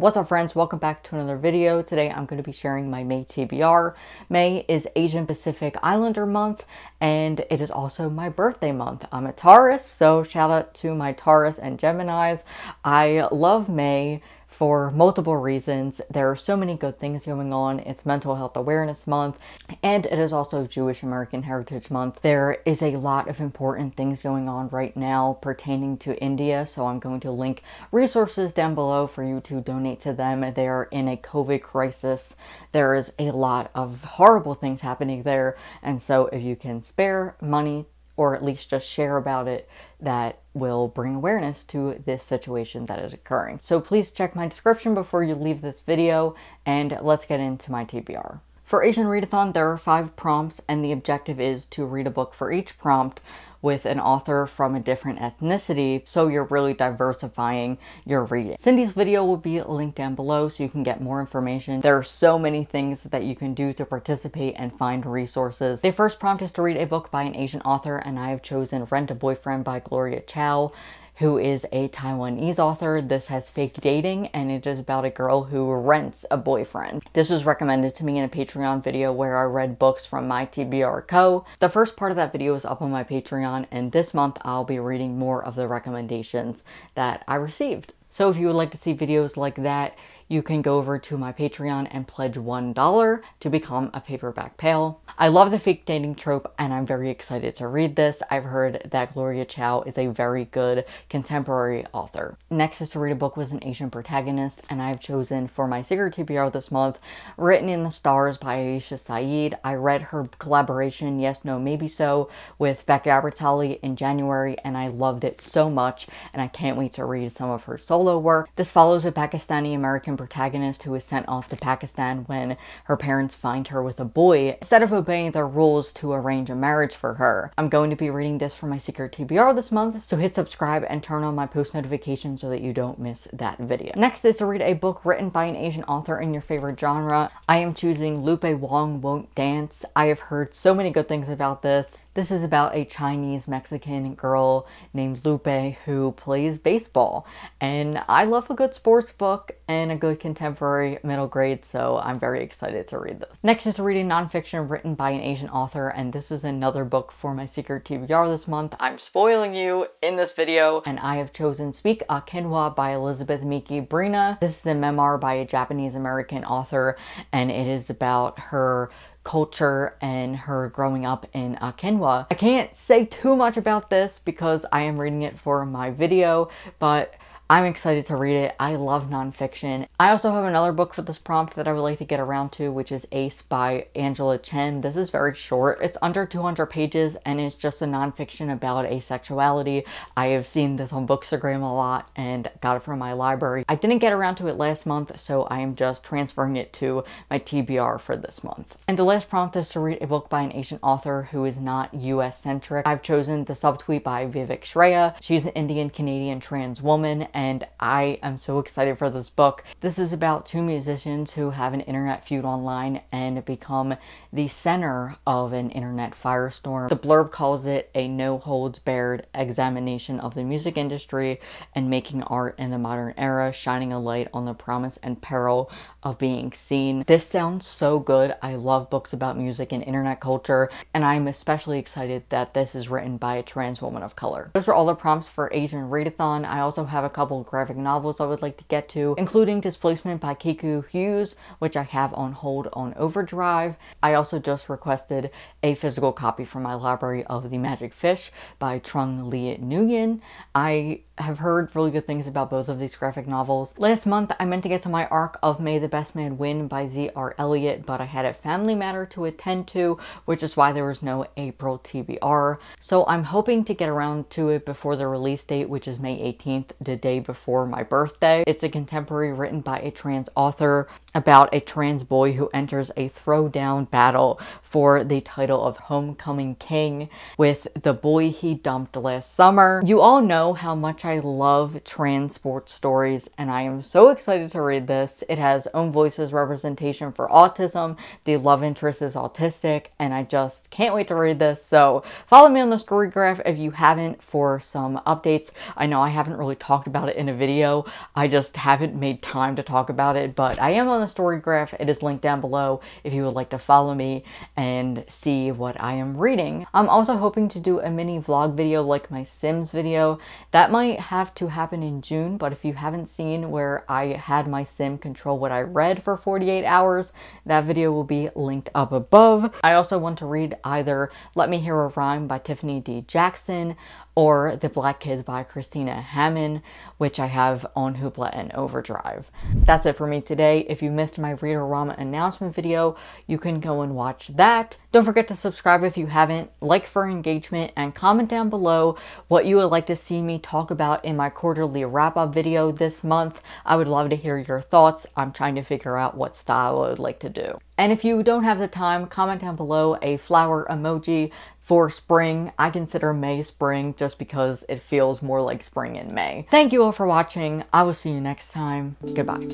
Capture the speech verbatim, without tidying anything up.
What's up, friends? Welcome back to another video. Today I'm going to be sharing my May T B R. May is Asian Pacific Islander month, and it is also my birthday month. I'm a Taurus, so shout out to my Taurus and Geminis. I love May for multiple reasons. There are so many good things going on. It's Mental Health Awareness Month, and it is also Jewish American Heritage Month. There is a lot of important things going on right now pertaining to India, so I'm going to link resources down below for you to donate to them. They are in a COVID crisis. There is a lot of horrible things happening there, and so if you can spare money, or at least just share about it, that will bring awareness to this situation that is occurring. So please check my description before you leave this video, and let's get into my T B R. For Asian Readathon, there are five prompts, and the objective is to read a book for each prompt with an author from a different ethnicity, so you're really diversifying your reading. Cindy's video will be linked down below so you can get more information. There are so many things that you can do to participate and find resources. The first prompt is to read a book by an Asian author, and I have chosen Rent a Boyfriend by Gloria Chao, who is a Taiwanese author. This has fake dating, and it is about a girl who rents a boyfriend. This was recommended to me in a Patreon video where I read books from my T B R co. The first part of that video is up on my Patreon, and this month I'll be reading more of the recommendations that I received. So if you would like to see videos like that, you can go over to my Patreon and pledge one dollar to become a paperback pal. I love the fake dating trope, and I'm very excited to read this. I've heard that Gloria Chao is a very good contemporary author. Next is to read a book with an Asian protagonist, and I've chosen for my secret T B R this month, Written in the Stars by Aisha Saeed. I read her collaboration, Yes, No, Maybe So, with Becky Albertalli in January, and I loved it so much, and I can't wait to read some of her solo work. This follows a Pakistani-American protagonist who is sent off to Pakistan when her parents find her with a boy, instead of obeying their rules to arrange a marriage for her. I'm going to be reading this for my secret T B R this month, so hit subscribe and turn on my post notifications so that you don't miss that video. Next is to read a book written by an Asian author in your favorite genre. I am choosing Lupe Wong Won't Dance. I have heard so many good things about this. This is about a Chinese-Mexican girl named Lupe who plays baseball, and I love a good sports book and a good contemporary middle grade, so I'm very excited to read this. Next is to read a nonfiction written by an Asian author, and this is another book for my secret T B R this month. I'm spoiling you in this video, and I have chosen Speak, Okinawa by Elizabeth Miki Brina. This is a memoir by a Japanese-American author, and it is about her culture and her growing up in Okinawa. I can't say too much about this because I am reading it for my video, but I'm excited to read it. I love nonfiction. I also have another book for this prompt that I would like to get around to, which is Ace by Angela Chen. This is very short. It's under two hundred pages, and it's just a nonfiction about asexuality. I have seen this on Bookstagram a lot and got it from my library. I didn't get around to it last month, so I am just transferring it to my T B R for this month. And the last prompt is to read a book by an Asian author who is not U S centric. I've chosen The Subtweet by Vivek Shraya. She's an Indian-Canadian trans woman, and I am so excited for this book. This is about two musicians who have an internet feud online and become the center of an internet firestorm. The blurb calls it a no-holds-barred examination of the music industry and making art in the modern era, shining a light on the promise and peril of being seen. This sounds so good. I love books about music and internet culture, and I'm especially excited that this is written by a trans woman of color. Those are all the prompts for Asian Readathon. I also have a couple of graphic novels I would like to get to, including Displacement by Kiku Hughes, which I have on hold on Overdrive. I also just requested a physical copy from my library of The Magic Fish by Trung Le Nguyen. I have heard really good things about both of these graphic novels. Last month, I meant to get to my A R C of May the Best Man Win by Z R Elliott, but I had a family matter to attend to, which is why there was no April T B R. So I'm hoping to get around to it before the release date, which is May eighteenth, the day before my birthday. It's a contemporary written by a trans author about a trans boy who enters a throwdown battle for the title of Homecoming King with the boy he dumped last summer. You all know how much I love trans sports stories, and I am so excited to read this. It has Own Voices representation for autism. The love interest is autistic, and I just can't wait to read this. So follow me on the story graph if you haven't for some updates. I know I haven't really talked about about it in a video. I just haven't made time to talk about it, but I am on the Storygraph. It is linked down below if you would like to follow me and see what I am reading. I'm also hoping to do a mini vlog video like my Sims video. That might have to happen in June, but if you haven't seen where I had my Sim control what I read for forty-eight hours, that video will be linked up above. I also want to read either Let Me Hear a Rhyme by Tiffany D. Jackson or The Black Kids by Christina Hammond, which I have on Hoopla and Overdrive. That's it for me today. If you missed my Readorama announcement video, you can go and watch that. Don't forget to subscribe if you haven't, like for engagement, and comment down below what you would like to see me talk about in my quarterly wrap-up video this month. I would love to hear your thoughts. I'm trying to figure out what style I would like to do. And if you don't have the time, comment down below a flower emoji for spring. I consider May spring just because it feels more like spring in May. Thank you all for watching. I will see you next time. Goodbye.